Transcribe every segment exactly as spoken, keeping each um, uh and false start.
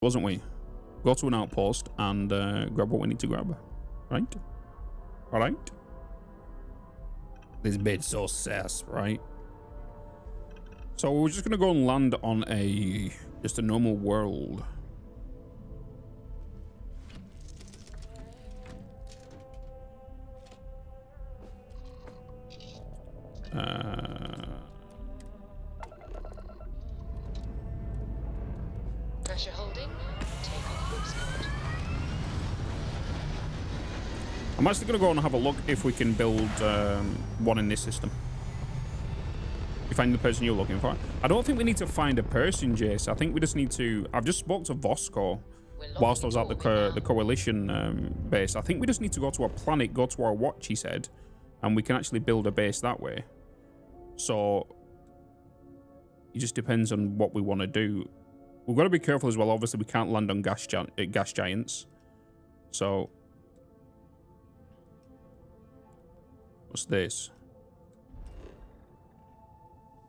wasn't we? Go to an outpost and uh, grab what we need to grab. Right? Alright? This bit's so sass, right? So we're just gonna go and land on a just a normal world. Uh pressure holding, take off. I'm actually gonna go and have a look if we can build um, one in this system. You find the person you're looking for. I don't think we need to find a person, Jace. I think we just need to. I've just spoke to Vasco whilst I was at the co the coalition um, base. I think we just need to go to our planet, go to our watch, he said, and we can actually build a base that way. So it just depends on what we want to do. We've got to be careful as well. Obviously, we can't land on gas, gi gas giants. So what's this?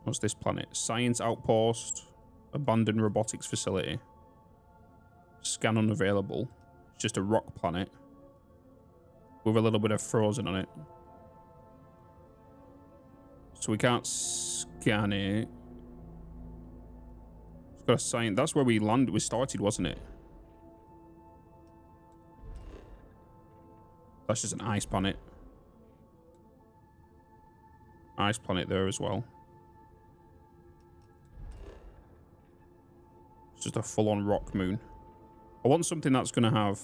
What's this planet? Science outpost, abandoned robotics facility, scan unavailable. It's just a rock planet with a little bit of frozen on it. So we can't scan it. It's got a sign. That's where we landed. We started, wasn't it? That's just an ice planet. Ice planet there as well. It's just a full-on rock moon. I want something that's going to have...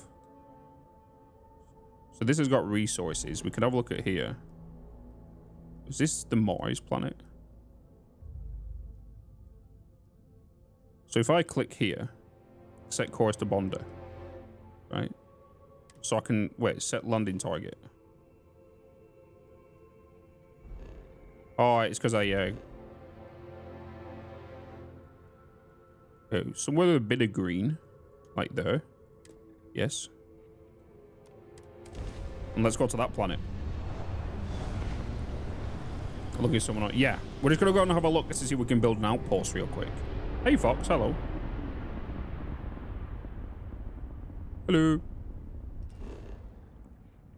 So this has got resources. We can have a look at here. Is this the Mars planet? So if I click here, set course to Bonda, right? So I can, wait, set landing target. Oh, it's because I, uh... okay, somewhere with a bit of green, like there. Yes. And let's go to that planet. Looking at someone else. Yeah, we're just gonna go and have a look to see if we can build an outpost real quick. Hey Fox, hello. Hello.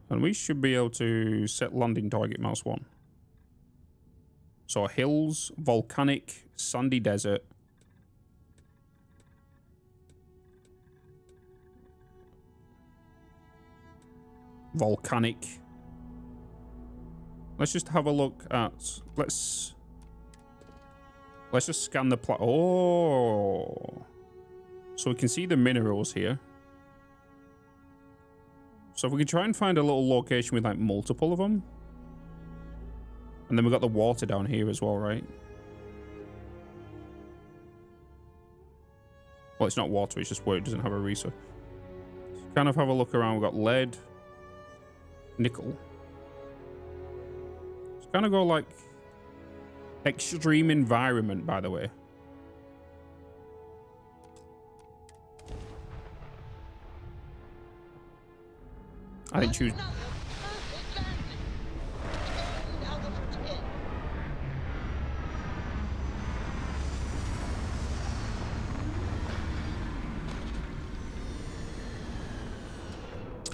And we should be able to set landing target mouse one. So hills, volcanic, sandy desert. Volcanic. Let's just have a look at, let's, let's just scan the pla- oh. So we can see the minerals here. So if we can try and find a little location with like multiple of them. And then we got the water down here as well, right? Well, it's not water, it's just where it doesn't have a resource. So kind of have a look around, we've got lead, nickel. Kind of go like extreme environment, by the way. I didn't choose.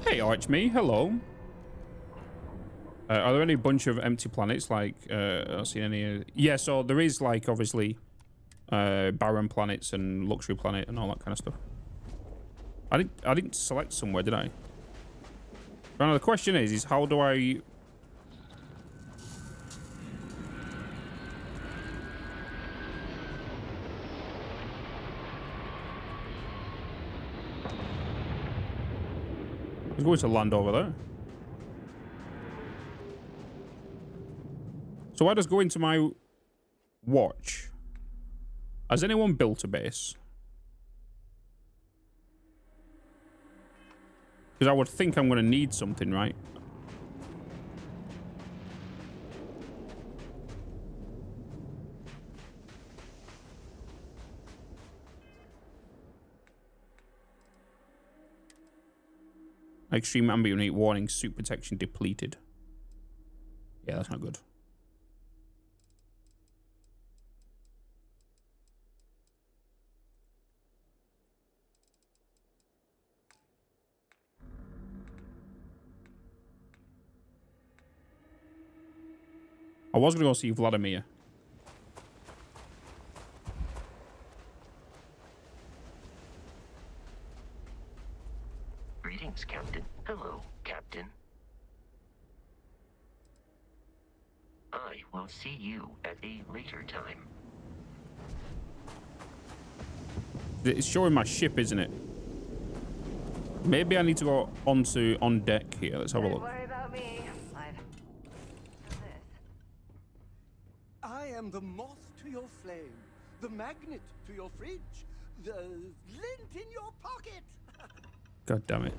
Hey, Archme, hello. Uh, are there any bunch of empty planets? Like, uh, I don't see any. Uh, yeah, so there is, like, obviously, uh, barren planets and luxury planet and all that kind of stuff. I didn't, I didn't select somewhere, did I? Now, the question is, is how do I... It's going to land over there. So I just go into my watch. Has anyone built a base? Because I would think I'm going to need something, right? Extreme ambient heat warning, suit protection depleted. Yeah, that's not good. I was gonna go see Vladimir. Greetings, Captain. Hello, Captain. I will see you at a later time. It's showing my ship, isn't it? Maybe I need to go onto on deck here. Let's have a look. I am the moth to your flame, the magnet to your fridge, the lint in your pocket. God damn it.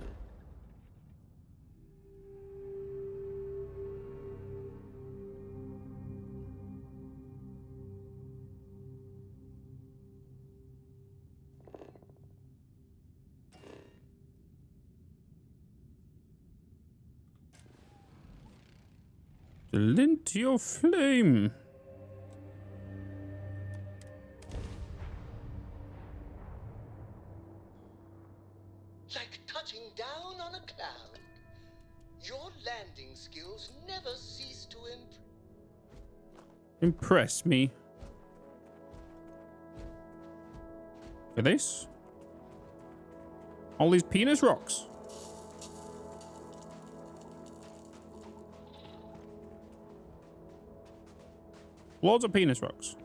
The lint to your flame. Like touching down on a cloud. Your landing skills never cease to imp- impress me. For this? All these penis rocks. Loads of penis rocks.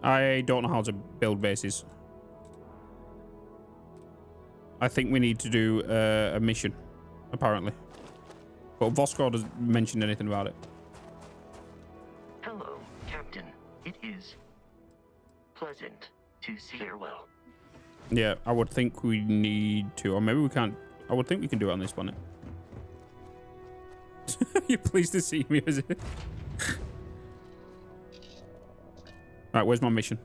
I don't know how to build bases. I think we need to do uh, a mission, apparently. But Vasco doesn't mention anything about it. Hello, Captain. It is pleasant to see her well. Yeah, I would think we need to, or maybe we can't. I would think we can do it on this planet. You're pleased to see me, is it? Alright, where's my mission?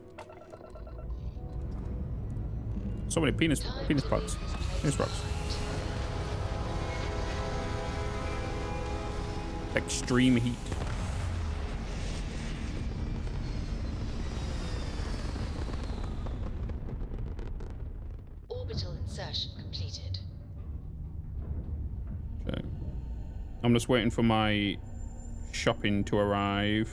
So many penis penis parts. Penis rocks. Extreme heat. I'm just waiting for my shopping to arrive.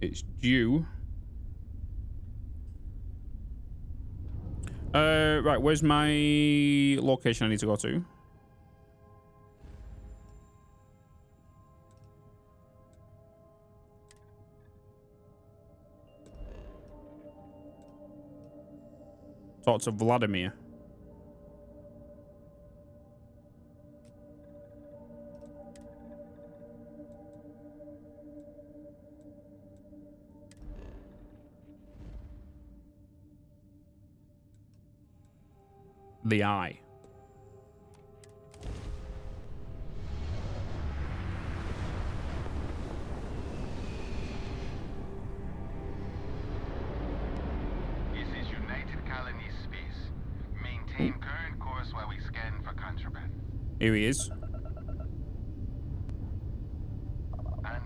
It's due. Uh, right, where's my location I need to go to? Thoughts of Vladimir. The eye. Here he is. And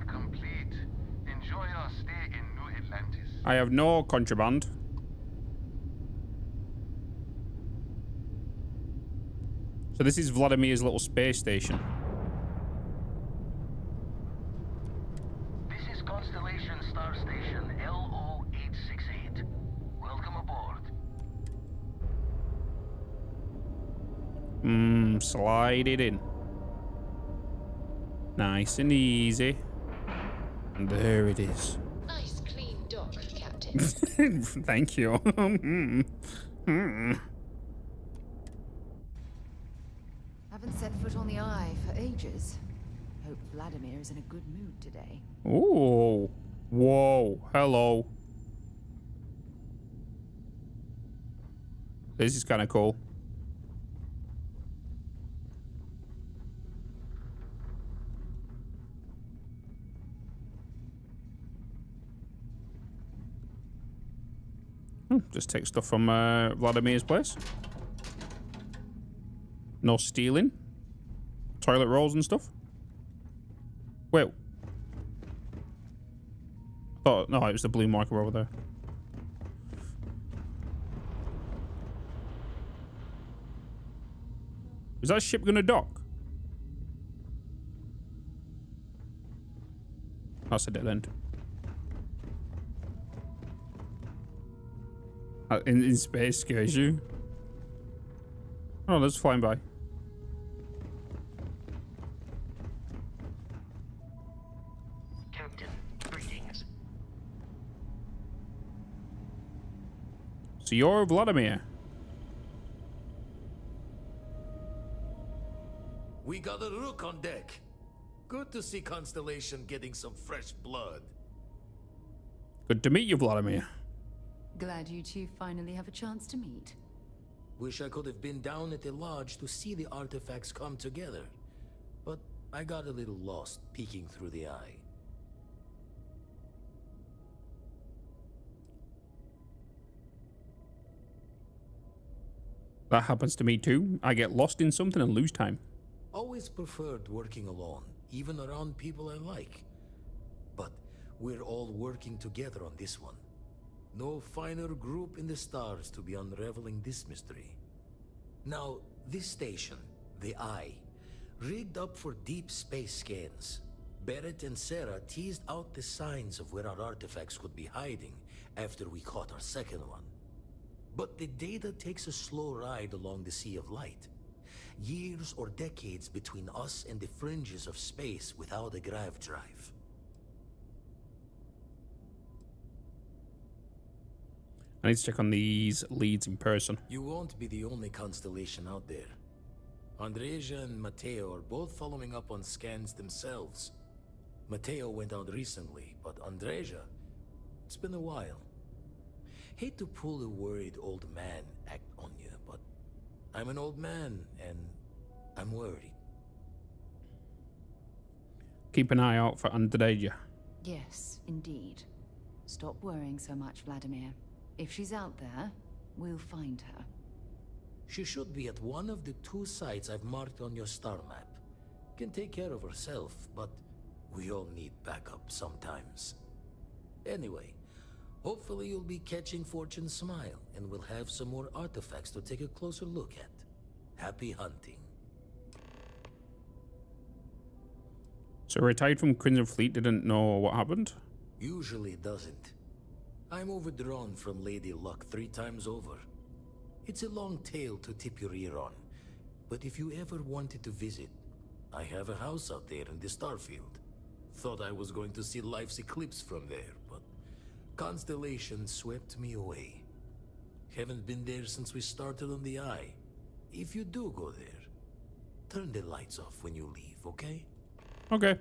complete. Enjoy your stay in New Atlantis. I have no contraband. So this is Vladimir's little space station. This is Constellation Star Station L zero eight six eight. Welcome aboard. Hmm. Slide it in. Nice and easy. And there it is. Nice clean dock, Captain. Thank you. Haven't set foot on the eye for ages. Hope Vladimir is in a good mood today. Ooh. Whoa. Hello. This is kind of cool. Hmm, just take stuff from uh, Vladimir's place. No stealing. Toilet rolls and stuff. Wait. Oh, no, it was the blue marker over there. Is that ship gonna dock? That's a dead end. In, in space scares you. Oh, that's flying by. Captain, greetings. So you're Vladimir. We got a rook on deck. Good to see Constellation getting some fresh blood. Good to meet you, Vladimir. Glad you two finally have a chance to meet. Wish I could have been down at the lodge to see the artifacts come together, but I got a little lost peeking through the eye. That happens to me too. I get lost in something and lose time. Always preferred working alone, even around people I like. But we're all working together on this one. No finer group in the stars to be unraveling this mystery. Now, this station, the Eye, rigged up for deep space scans. Barrett and Sarah teased out the signs of where our artifacts could be hiding after we caught our second one. But the data takes a slow ride along the Sea of Light. Years or decades between us and the fringes of space without a grav drive. I need to check on these leads in person. You won't be the only Constellation out there. Andreja and Mateo are both following up on scans themselves. Mateo went out recently, but Andreja, it's been a while. Hate to pull the worried old man act on you, but I'm an old man, and I'm worried. Keep an eye out for Andreja. Yes, indeed. Stop worrying so much, Vladimir. If she's out there, we'll find her. She should be at one of the two sites I've marked on your star map. Can take care of herself, but we all need backup sometimes. Anyway, hopefully you'll be catching Fortune's smile, and we'll have some more artifacts to take a closer look at. Happy hunting. So retired from Crimson Fleet, didn't know what happened? Usually doesn't. I'm overdrawn from Lady Luck three times over. It's a long tale to tip your ear on, but if you ever wanted to visit, I have a house out there in the Starfield. Thought I was going to see life's eclipse from there, but Constellation swept me away. Haven't been there since we started on the Eye. If you do go there, turn the lights off when you leave, okay? Okay.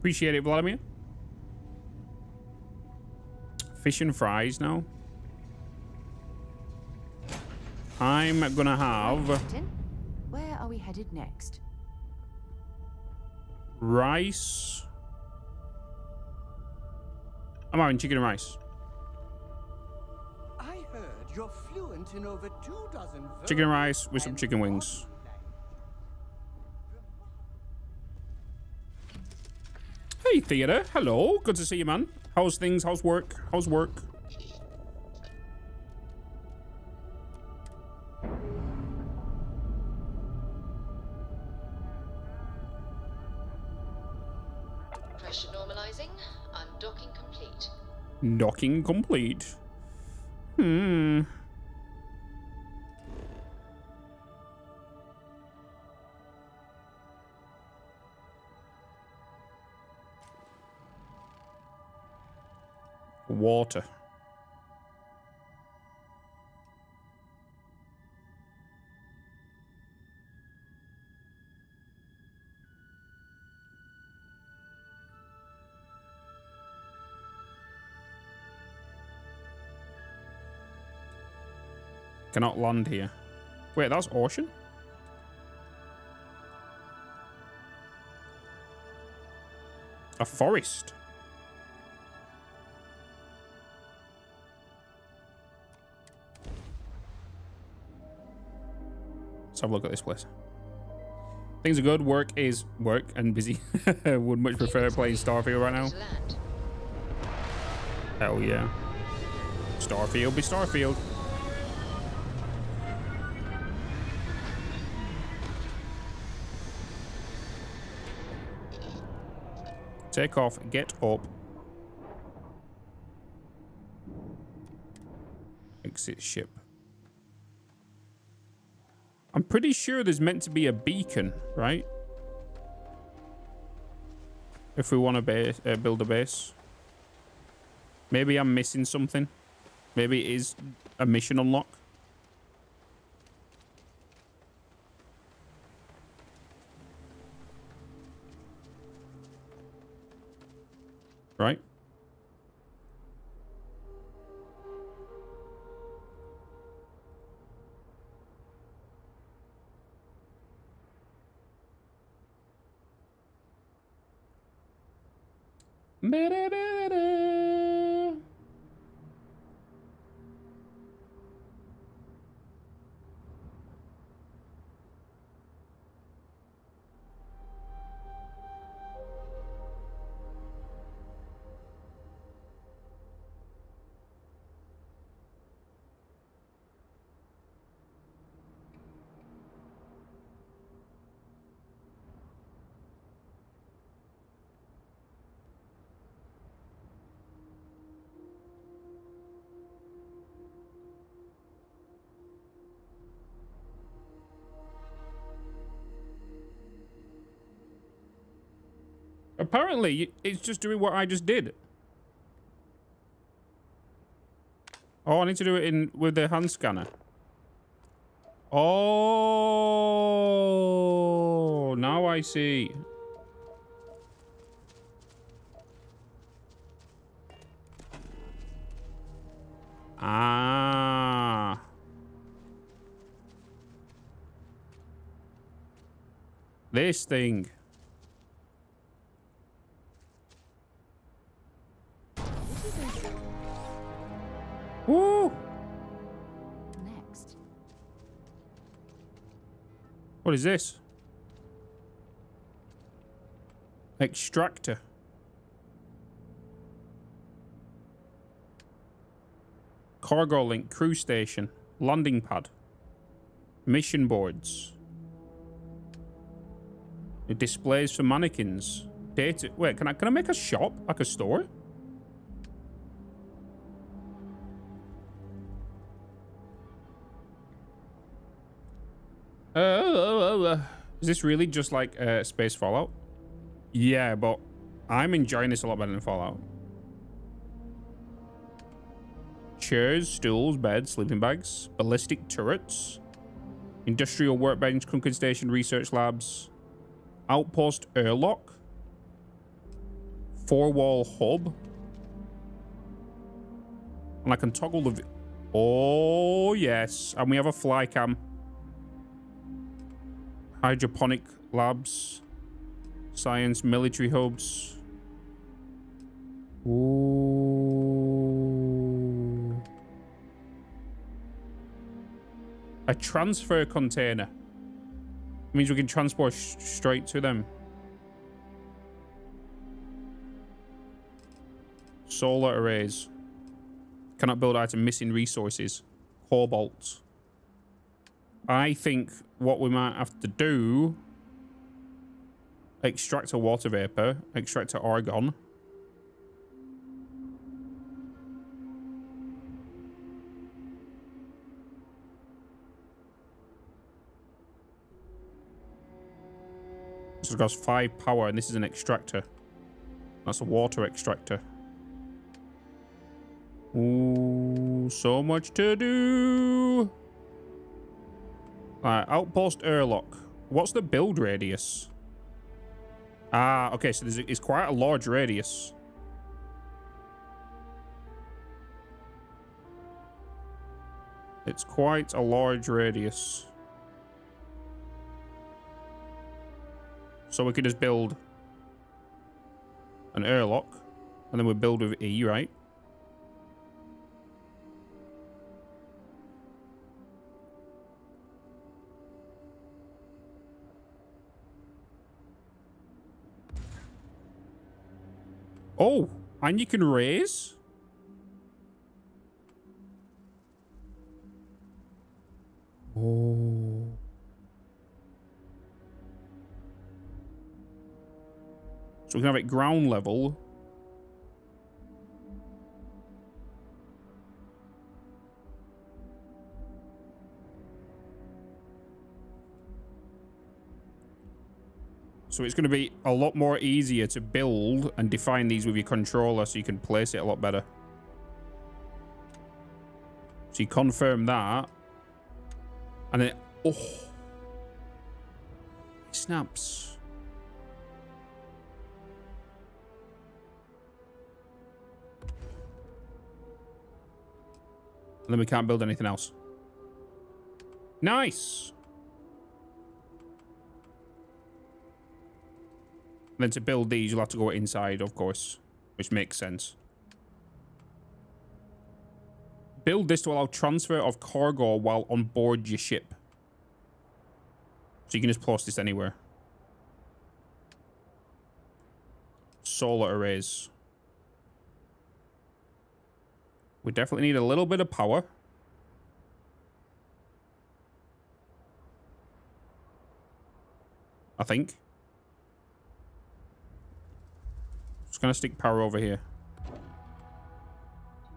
Appreciate it, Vladimir. Fish and fries now. I'm gonna have. Captain, where are we headed next? Rice. I'm having chicken and rice. I heard you're fluent in over two dozen. Chicken and rice with some chicken wings. Hey, Theodore. Hello. Good to see you, man. How's things? How's work? How's work? Pressure normalizing. I'm docking complete. Docking complete. Hmm. water. Cannot land here. Wait, that's ocean? A forest. Let's have a look at this place. Things are good. Work is work and busy. Would much prefer playing Starfield right now. Hell yeah. Starfield be Starfield. Take off, get up. Exit ship. I'm pretty sure there's meant to be a beacon, right? If we want to uh, build a base. Maybe I'm missing something. Maybe it is a mission unlock. Right? Apparently, it's just doing what I just did. Oh, I need to do it in with the hand scanner. Oh, now I see. Ah. This thing. Woo! Next. What is this? Extractor. Cargo link, crew station, landing pad, mission boards. It displays for mannequins. Data. Wait, can I can I make a shop like a store? Uh, is this really just like uh, space Fallout? Yeah, but I'm enjoying this a lot better than Fallout. Chairs, stools, beds, sleeping bags, ballistic turrets, industrial workbench, Conquering Station, research labs, outpost airlock, four-wall hub, and I can toggle the... Oh, yes. And we have a fly cam. Hydroponic labs, science, military hubs. Ooh. A transfer container. It means we can transport sh straight to them. Solar arrays. Cannot build item, missing resources. Cobalt. I think what we might have to do, extract a water vapor, extract a argon. This costs five power and this is an extractor. That's a water extractor. Ooh, so much to do. Alright, outpost airlock. What's the build radius? Ah, okay, so there's, it's quite a large radius. It's quite a large radius. So we could just build an airlock, and then we build with E, right? Oh, and you can raise? Oh. So we can have it ground level. So it's going to be a lot more easier to build and define these with your controller so you can place it a lot better. So you confirm that. And then, oh. It snaps. And then we can't build anything else. Nice. And then to build these, you'll have to go inside, of course, which makes sense. Build this to allow transfer of cargo while on board your ship. So you can just place this anywhere. Solar arrays. We definitely need a little bit of power. I think. Just gonna stick power over here.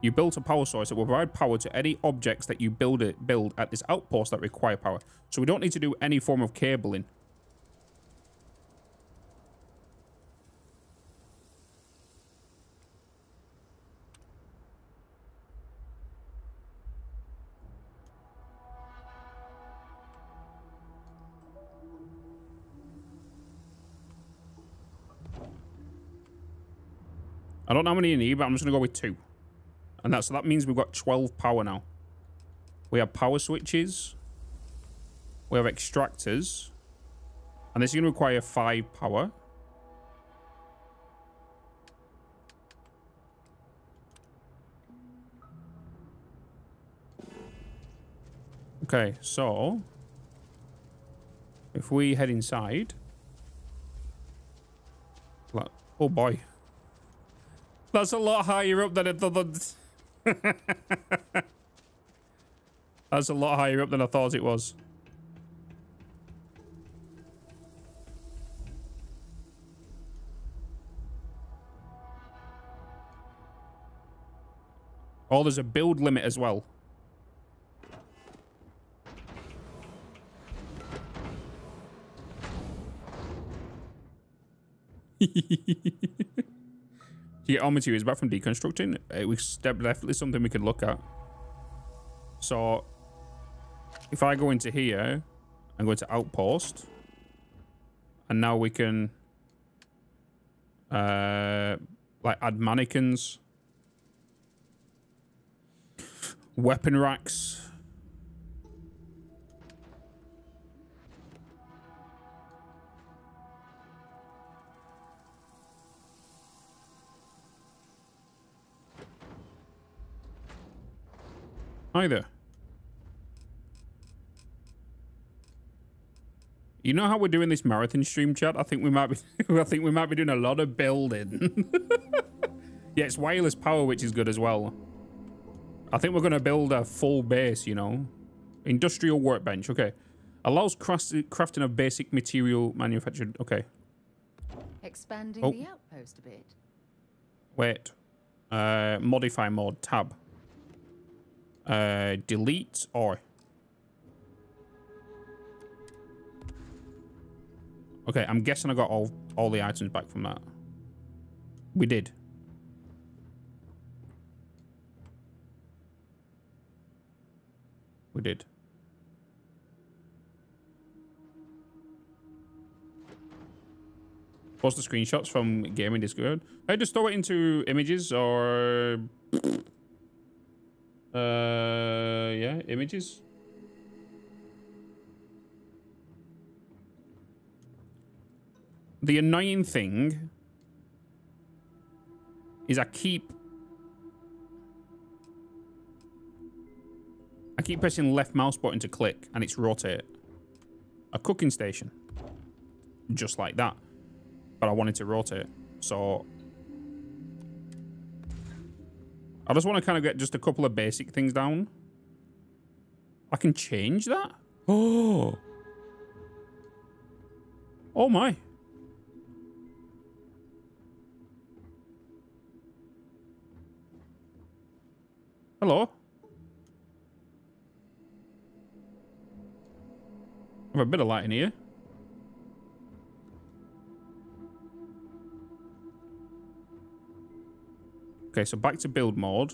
You built a power source that will provide power to any objects that you build it build at this outpost that require power. So we don't need to do any form of cabling. I don't know how many you need, but I'm just going to go with two. And that, so that means we've got twelve power now. We have power switches. We have extractors. And this is going to require five power. Okay, so if we head inside. Oh boy. That's a lot higher up than I thought. That's a lot higher up than I thought it was. Oh, there's a build limit as well. To get all materials back from deconstructing, it was definitely something we could look at. So, if I go into here, and go to outpost, and now we can, uh, like add mannequins, weapon racks. Hi there. You know how we're doing this marathon stream, chat? I think we might be I think we might be doing a lot of building. Yeah, it's wireless power, which is good as well. I think we're gonna build a full base, you know. Industrial workbench, okay. Allows craft crafting of basic material manufactured, okay. Expanding oh. the outpost a bit. Wait. Uh modify mode, tab. Uh, delete or... Okay, I'm guessing I got all, all the items back from that. We did. We did. Post the screenshots from game in Discord. I just store it into images or uh yeah, images. The annoying thing is I keep I keep pressing left mouse button to click and it's rotate. A cooking station. Just like that. But I wanted to rotate. So I just want to kind of get just a couple of basic things down. I can change that? Oh. Oh my. Hello. I have a bit of light in here. Okay, so back to build mode.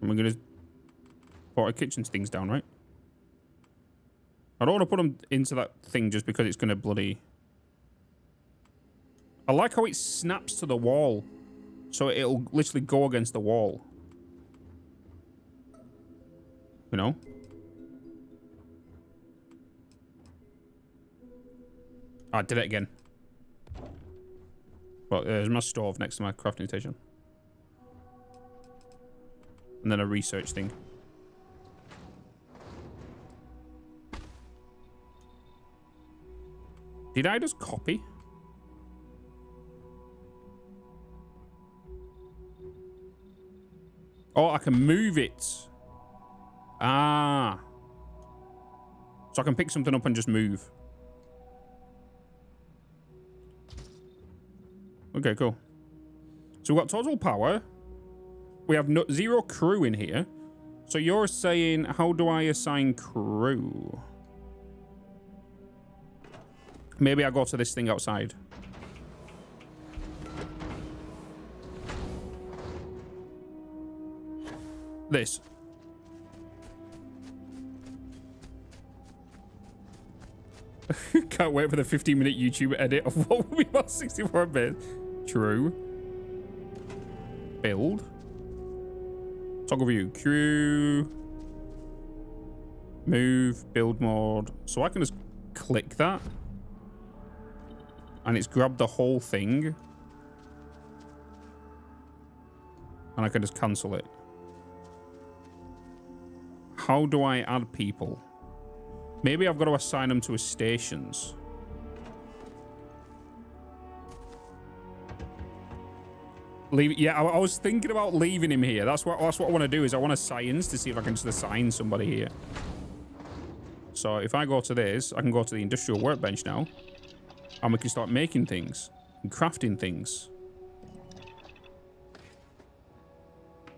And we're going to put our kitchen things down, right? I don't want to put them into that thing just because it's going to bloody... I like how it snaps to the wall. So it'll literally go against the wall. You know? I did it again. Well, there's my stove next to my crafting station. And then a research thing. Did I just copy? Oh, I can move it. Ah. So I can pick something up and just move. Okay, cool. So we've got total power. We have no, zero crew in here. So you're saying, how do I assign crew? Maybe I go to this thing outside. This. Can't wait for the fifteen minute YouTube edit of what will be about sixty-four bit. True. Build. Toggle view. Crew. Move. Build mode. So I can just click that. And it's grabbed the whole thing. And I can just cancel it. How do I add people? Maybe I've got to assign them to a stations. Leave. Yeah, I, I was thinking about leaving him here. That's what. That's what I want to do. Is I want to science to see if I can just assign somebody here. So if I go to this, I can go to the industrial workbench now, and we can start making things and crafting things.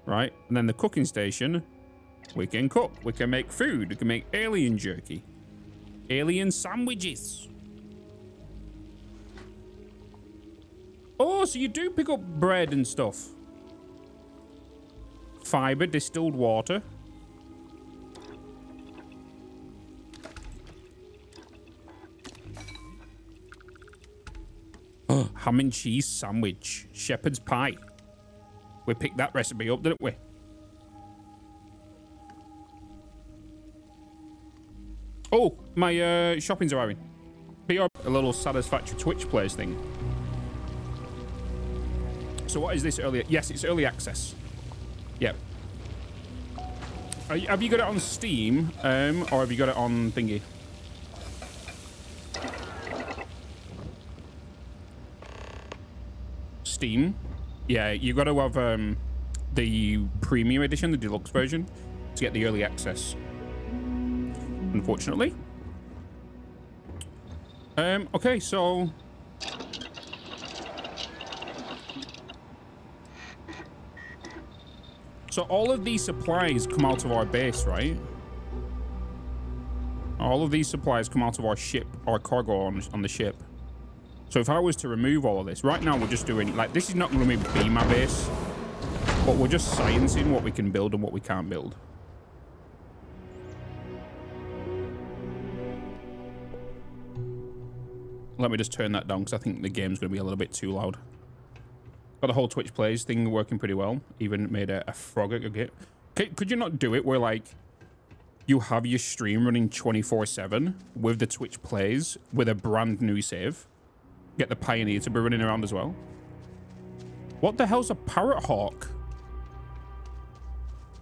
Right, and then the cooking station. We can cook. We can make food. We can make alien jerky. Alien sandwiches. Oh, so you do pick up bread and stuff. Fiber, distilled water. Oh, ham and cheese sandwich. Shepherd's pie. We picked that recipe up, didn't we? Oh, my uh, shopping's arriving. P R, a little satisfactory Twitch plays thing. So what is this early? Yes, it's early access. Yep. Are you, have you got it on Steam um, or have you got it on thingy? Steam. Yeah, you got to have um, the premium edition, the deluxe version, to get the early access. Unfortunately. Um, okay, so... So all of these supplies come out of our base, right? All of these supplies come out of our ship, our cargo on, on the ship. So if I was to remove all of this, right now we're just doing... Like, this is not going to be my base. But we're just sciencing what we can build and what we can't build. Let me just turn that down because I think the game's going to be a little bit too loud. Got the whole Twitch Plays thing working pretty well. Even made a, a frog at okay. Could, could you not do it where, like, you have your stream running twenty-four seven with the Twitch Plays with a brand new save? Get the Pioneer to be running around as well. What the hell's a parrot hawk?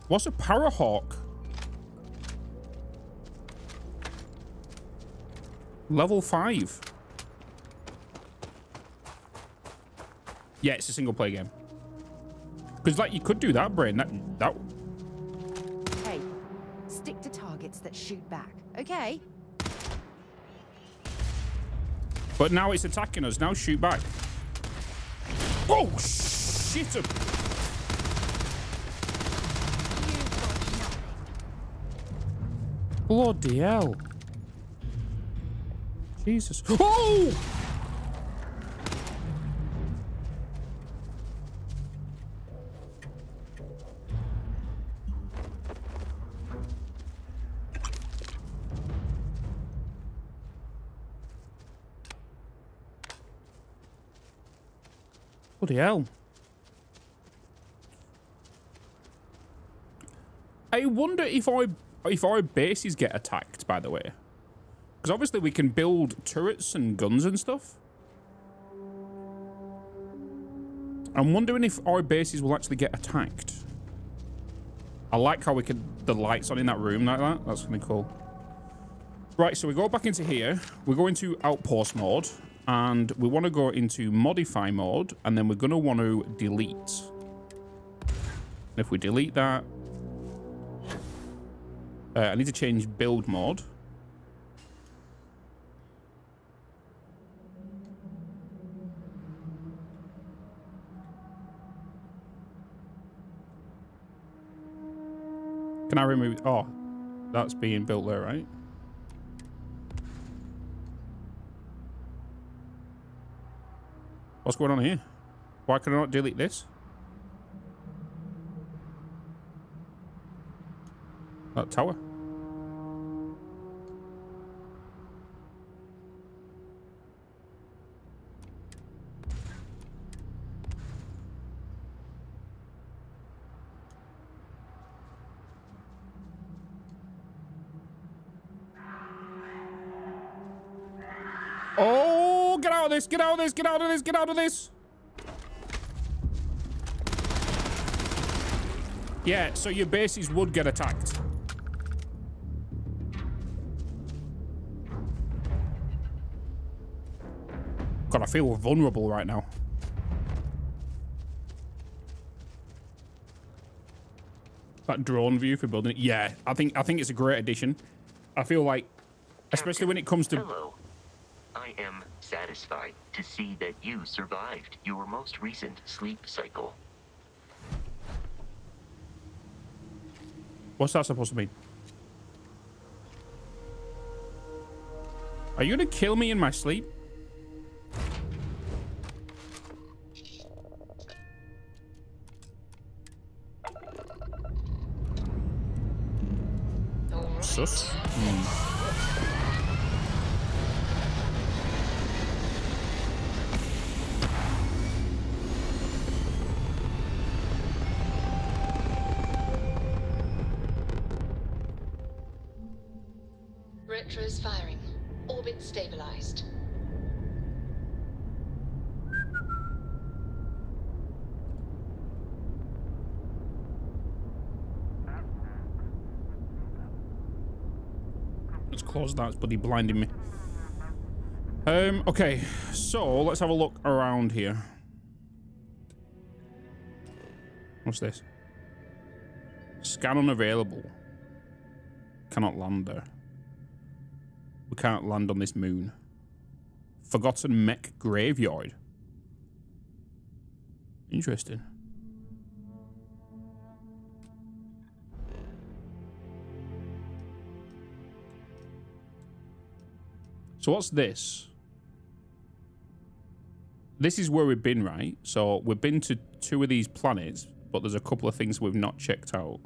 What's a parrot hawk? Level five. Yeah, it's a single player game. Because, like, you could do that, Brain. That that. Hey, stick to targets that shoot back, okay? But now it's attacking us. Now shoot back. Oh shit! Bloody hell! Jesus! Oh! Bloody hell. I wonder if our, if our bases get attacked, by the way. Because obviously we can build turrets and guns and stuff. I'm wondering if our bases will actually get attacked. I like how we could the lights on in that room like that. That's kind of cool. Right, so we go back into here. We go into outpost mode. And we want to go into modify mode, and then we're going to want to delete. And if we delete that, uh, I need to change build mode. Can I remove? Oh, that's being built there, right? What's going on here? Why can I not delete this? That tower. Get out of this! Get out of this! Get out of this! Yeah, so your bases would get attacked. God, I feel vulnerable right now. That drone view for building it. Yeah, I think I think it's a great addition. I feel like, especially when it comes to. Hello. I am satisfied to see that you survived your most recent sleep cycle. What's that supposed to mean? Are you gonna kill me in my sleep? Right. Sus. Mm. Is firing. Orbit stabilized. Let's close that. It's bloody blinding me. Um. Okay. So let's have a look around here. What's this? Scan unavailable. Cannot land there. We can't land on this moon. Forgotten mech graveyard. Interesting. So what's this? This is where we've been, right? So we've been to two of these planets. but there's a couple of things we've not checked out.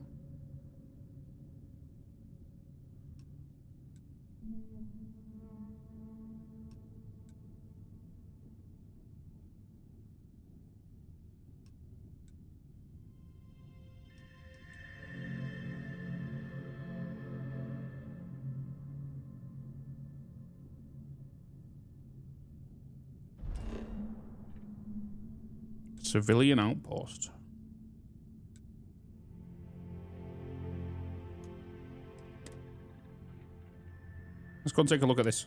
Civilian outpost. Let's go and take a look at this.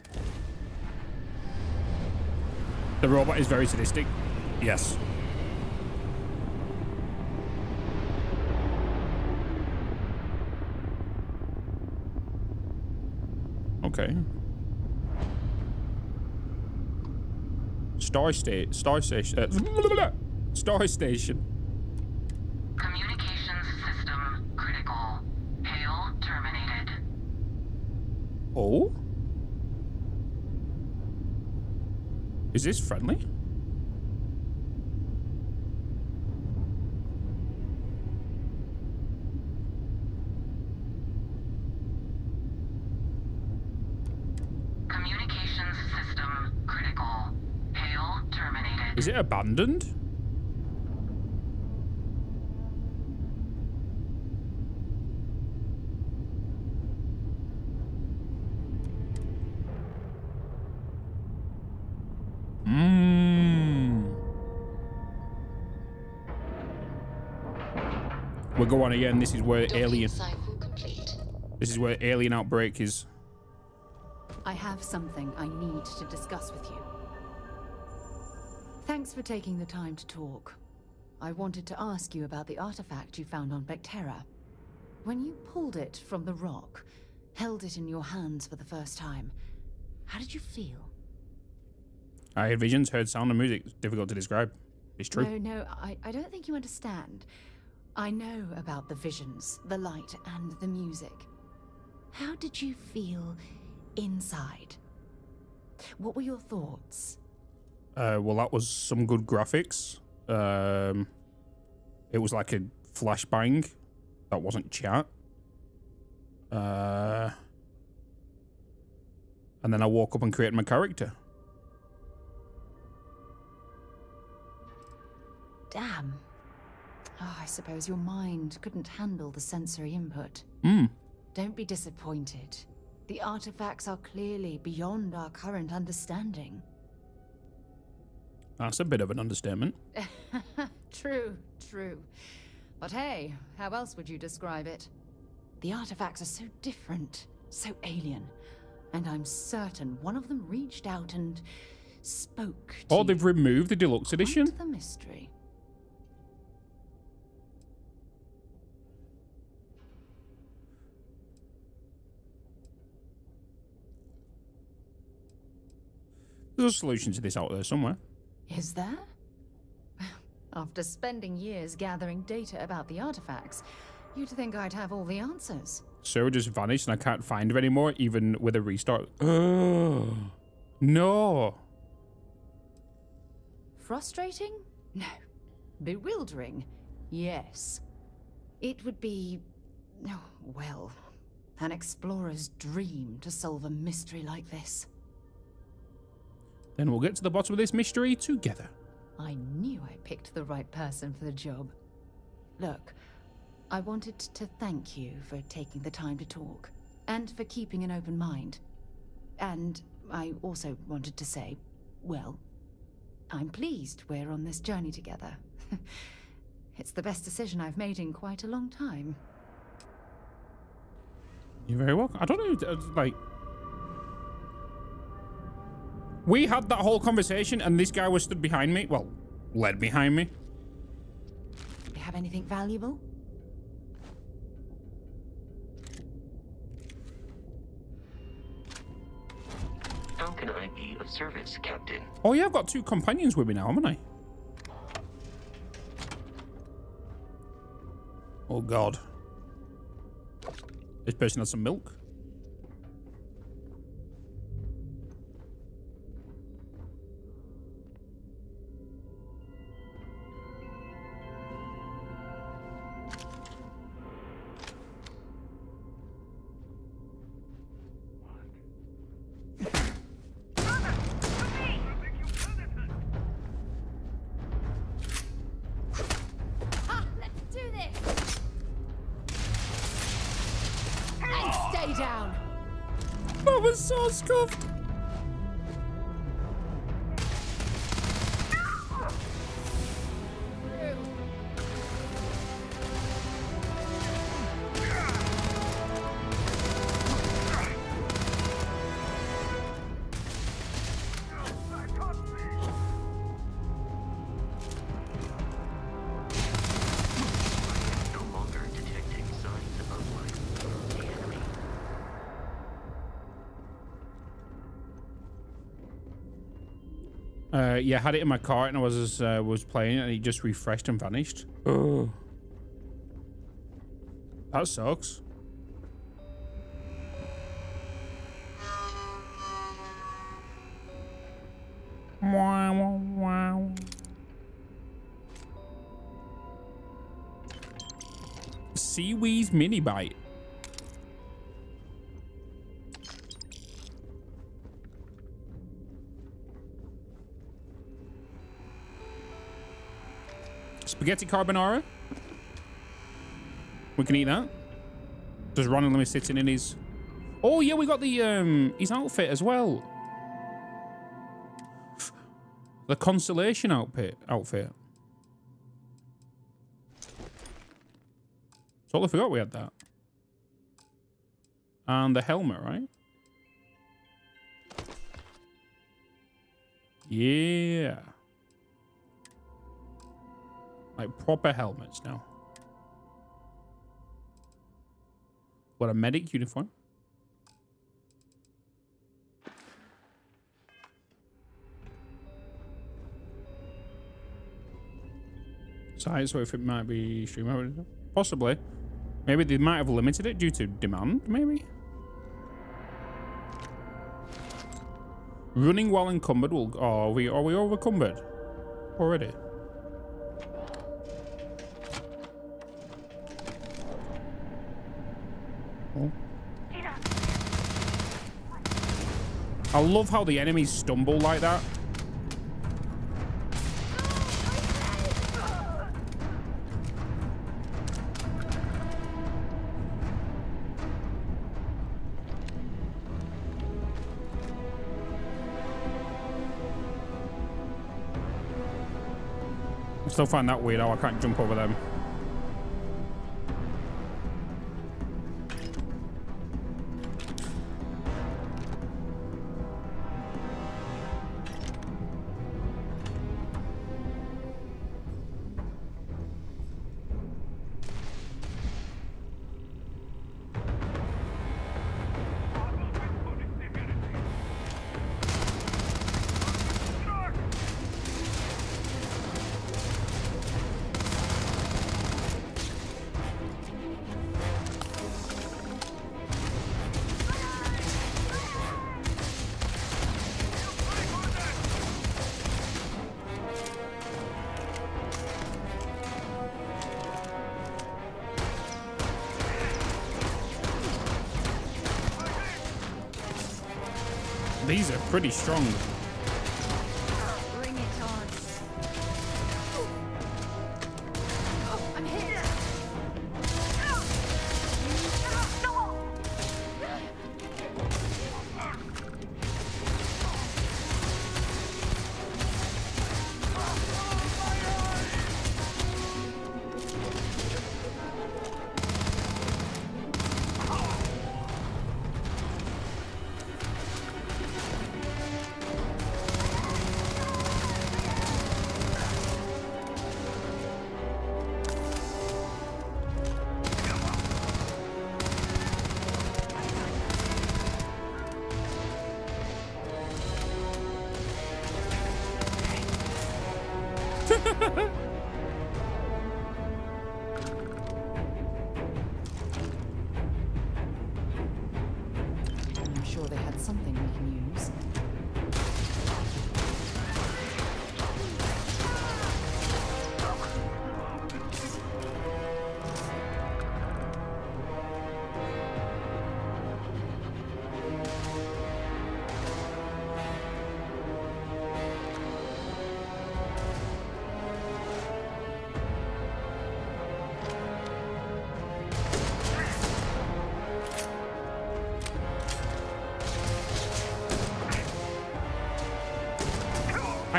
The robot is very sadistic. Yes. Okay. Star State, Star Station. Uh, Star Station. Communications system critical. Hail terminated. Oh? Is this friendly? Communications system critical. Hail terminated. Is it abandoned? Go on again. This is where alien. This is where alien outbreak is. I have something I need to discuss with you. Thanks for taking the time to talk. I wanted to ask you about the artifact you found on Bectera. When you pulled it from the rock, held it in your hands for the first time, how did you feel? I had visions, heard sound and music. It's difficult to describe. It's true. No, no, I, I don't think you understand. I know about the visions, the light, and the music. How did you feel inside? What were your thoughts? Uh, well, that was some good graphics. Um, it was like a flashbang. That wasn't chat. Uh, and then I woke up and created my character. Damn. Oh, I suppose your mind couldn't handle the sensory input. Mm. Don't be disappointed. The artifacts are clearly beyond our current understanding. That's a bit of an understatement. True, true. But hey, how else would you describe it? The artifacts are so different, so alien. And I'm certain one of them reached out and spoke to you. Oh, they've removed the deluxe edition? Quite the mystery. There's a solution to this out there somewhere. Is there? After spending years gathering data about the artifacts, you'd think I'd have all the answers. Sarah just vanished and I can't find her anymore, even with a restart. Oh, no. Frustrating? No. Bewildering? Yes. It would be, oh, well, an explorer's dream to solve a mystery like this. Then we'll get to the bottom of this mystery together. I knew I picked the right person for the job. Look, I wanted to thank you for taking the time to talk and for keeping an open mind. And I also wanted to say, well, I'm pleased we're on this journey together. It's the best decision I've made in quite a long time. You're very welcome. I don't know, like... We had that whole conversation and this guy was stood behind me. Well, led behind me. Do you have anything valuable? How can I be of service, Captain? Oh yeah, I've got two companions with me now, haven't I? Oh God. This person has some milk. down. I was so scuffed. Uh, yeah, I had it in my cart and I was uh, was playing it and it just refreshed and vanished. Oh. That sucks. Wow, wow, wow. Seaweed's mini bite. Spaghetti carbonara. We can eat that. There's Ron and Lemmy sitting in his... Oh, yeah, we got the um, his outfit as well. The Constellation outfit. outfit. Totally forgot we had that. And the helmet, right? Yeah. Like proper helmets now. What, a medic uniform? Size, so if it might be streamed, possibly. Maybe they might have limited it due to demand, maybe. Running while encumbered will. Oh, are we are we overcumbered already? I love how the enemies stumble like that. I still find that weird how I can't jump over them. These are pretty strong. Bring it on. Oh, I'm hit.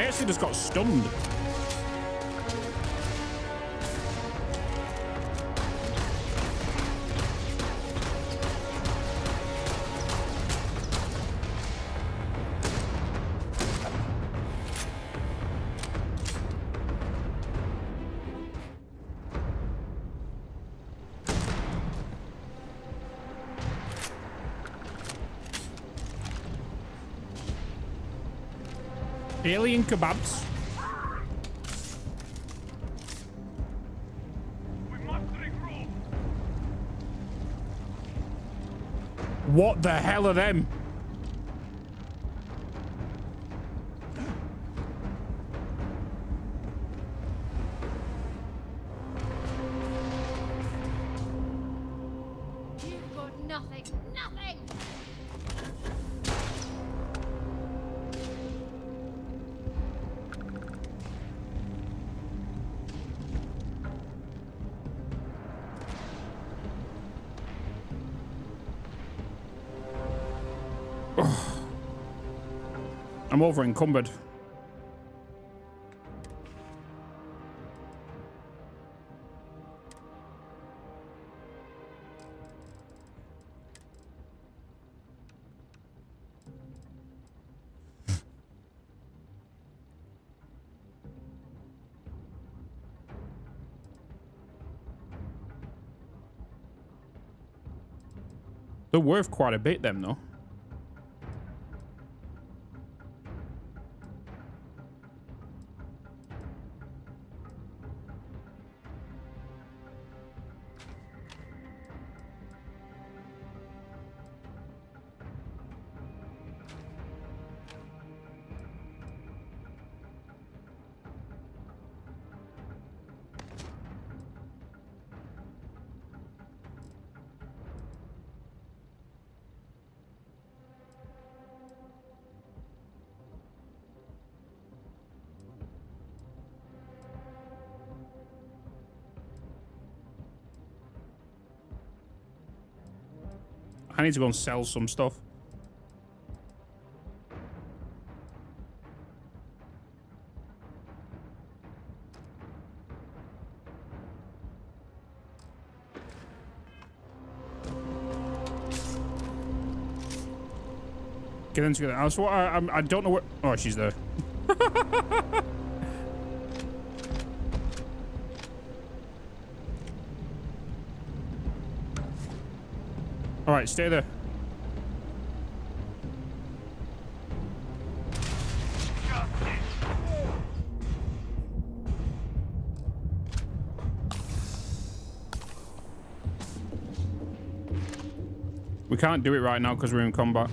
basically just got stunned. Alien kebabs. We must regroup. What the hell are them? I'm over encumbered. They're worth quite a bit, them though. I need to go and sell some stuff. Get into the house. What? I, I, I don't know what. Oh, she's there. All right, stay there. We can't do it right now because we're in combat.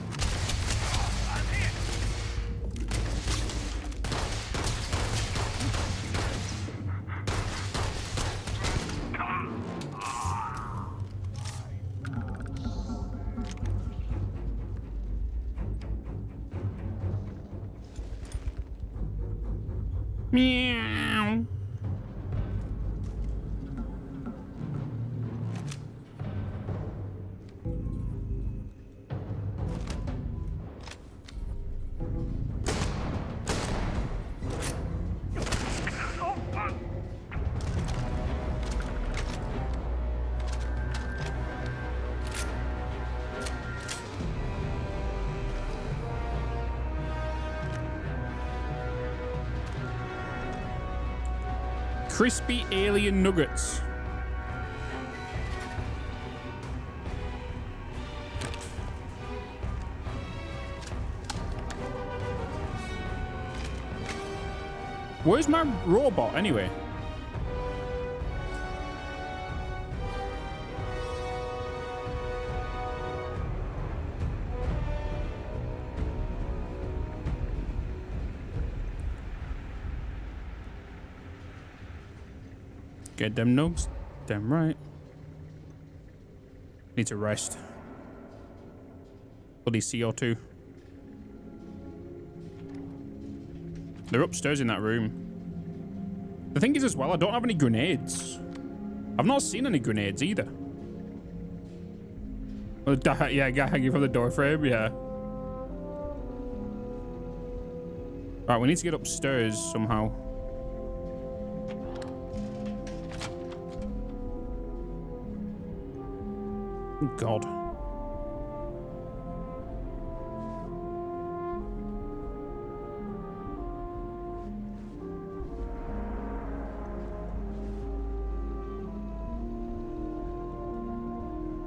Crispy alien nuggets. Where's my robot anyway? Get them noobs. Damn right. Need to rest. Bloody C O two. They're upstairs in that room. The thing is as well, I don't have any grenades. I've not seen any grenades either. Well, yeah, guy hanging from the door frame, yeah. Right, we need to get upstairs somehow. Oh, God.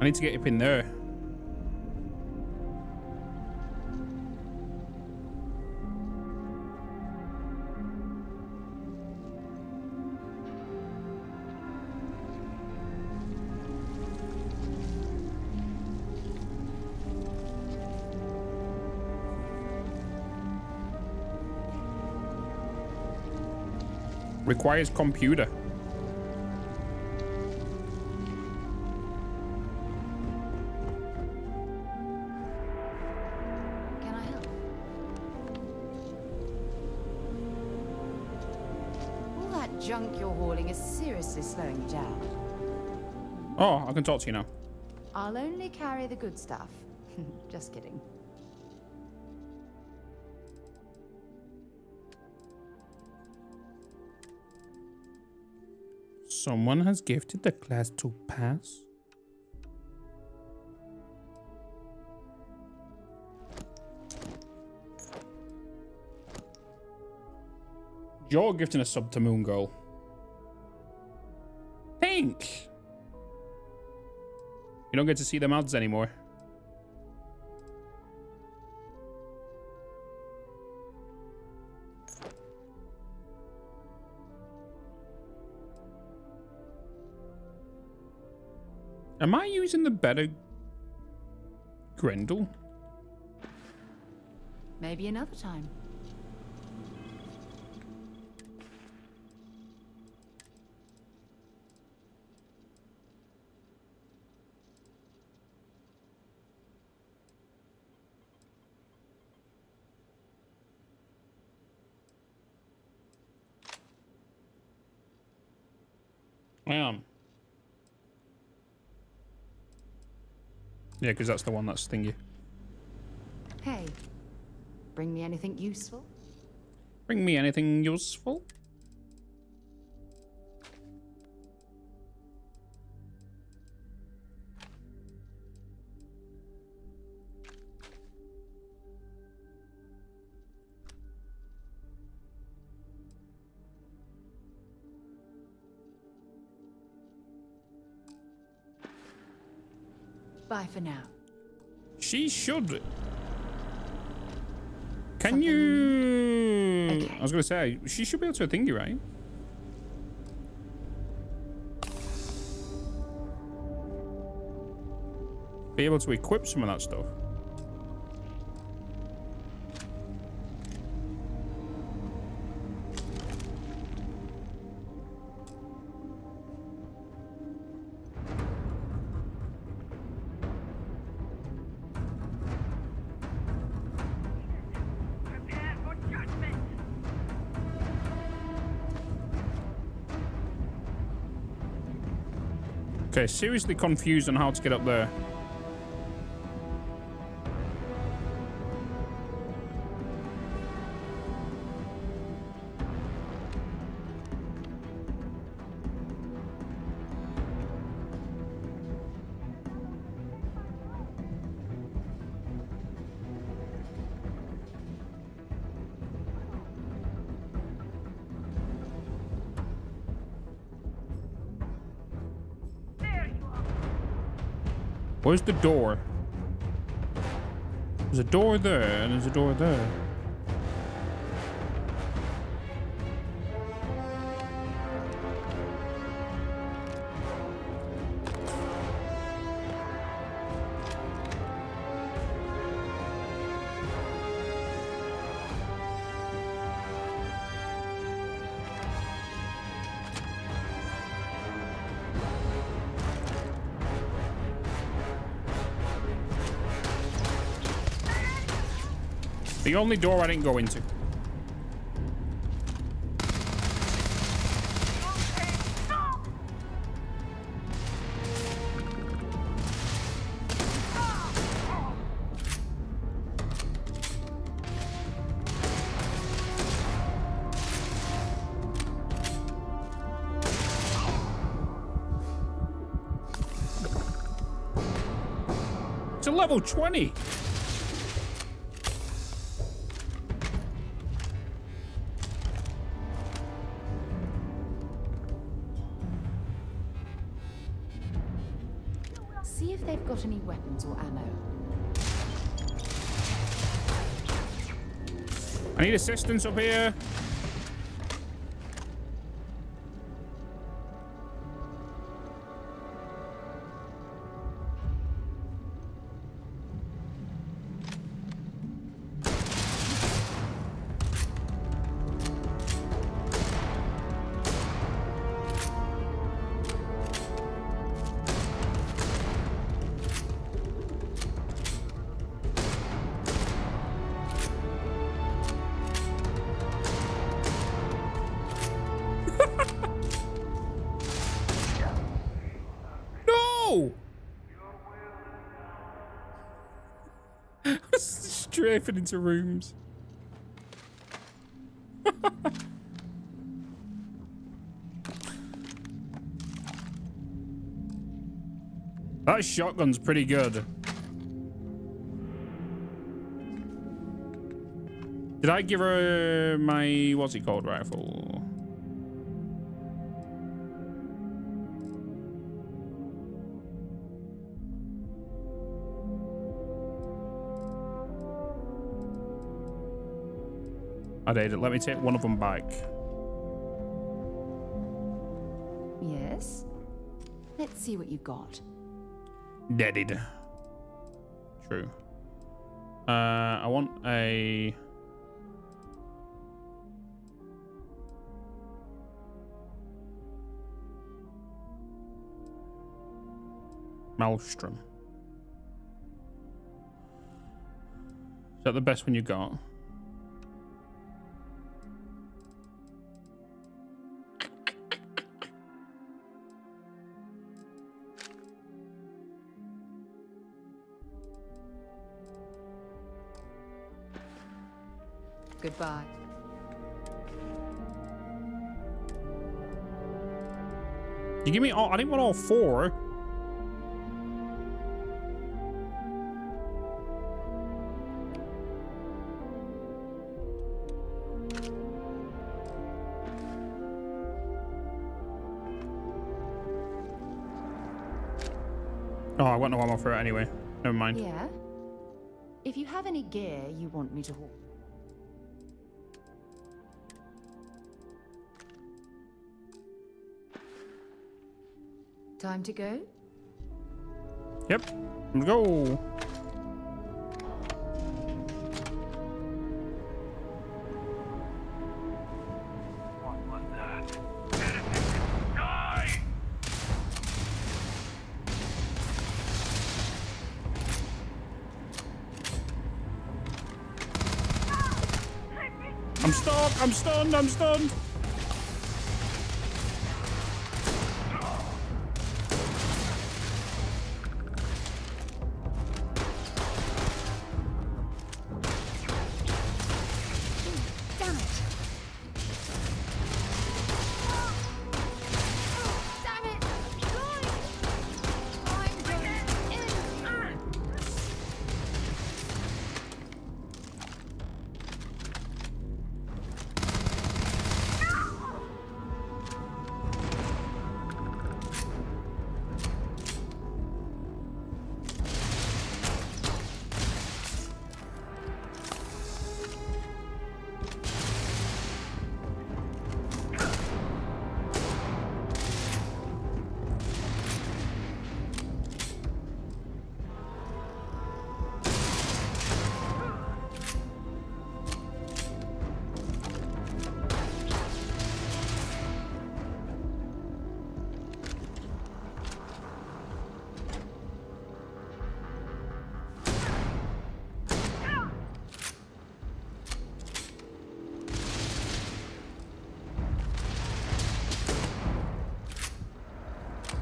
I need to get up in there. Requires computer. Can I help? All that junk you're hauling is seriously slowing you down. Oh, I can talk to you now. I'll only carry the good stuff. Just kidding. Someone has gifted the class to pass. You're gifting a sub to Moon Girl. Pink! You don't get to see them ads anymore. Am I using the better Grendel? Maybe another time. I am. Yeah, because that's the one that's thingy. Hey, bring me anything useful? Bring me anything useful? Bye for now. She should. Can Something... you? Okay. I was gonna say she should be able to think you right. Be able to equip some of that stuff. Okay, seriously confused on how to get up there. Where's the door? There's a door there, and there's a door there. The only door I didn't go into. to level twenty. See if they've got any weapons or ammo. I need assistance up here. Into rooms. That shotgun's pretty good. Did I give her my what's it called rifle? I did it. Let me take one of them back. Yes. Let's see what you got. Deaded. True. Uh, I want a... Maelstrom. Is that the best one you got? Goodbye. You give me all, I didn't want all four. Oh, I want no ammo for it anyway. Never mind. Yeah. If you have any gear you want me to haul. Time to go? Yep, let's go. I'm stunned, I'm stunned, I'm stunned.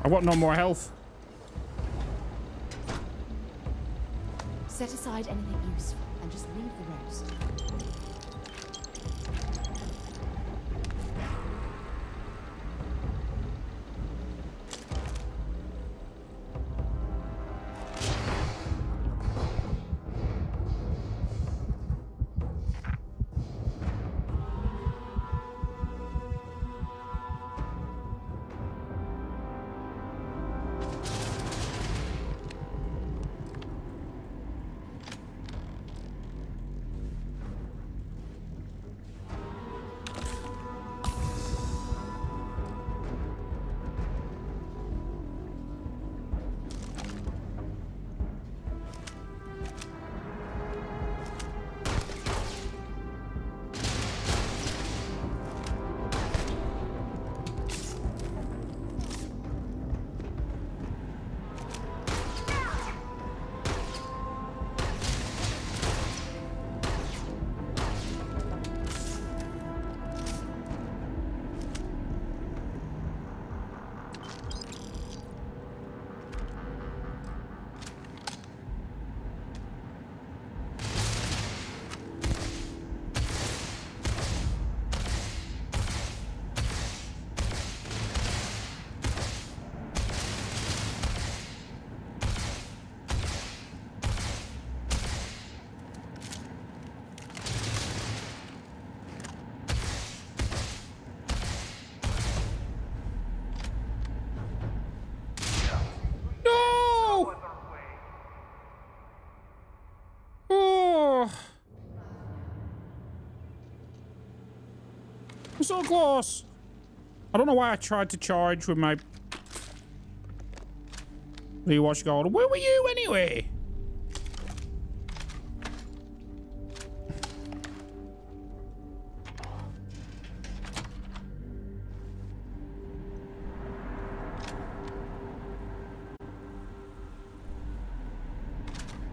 I want no more health. Set aside anything useful and just leave the rest. We're so close. I don't know why I tried to charge with my rewatch gold. Where were you anyway?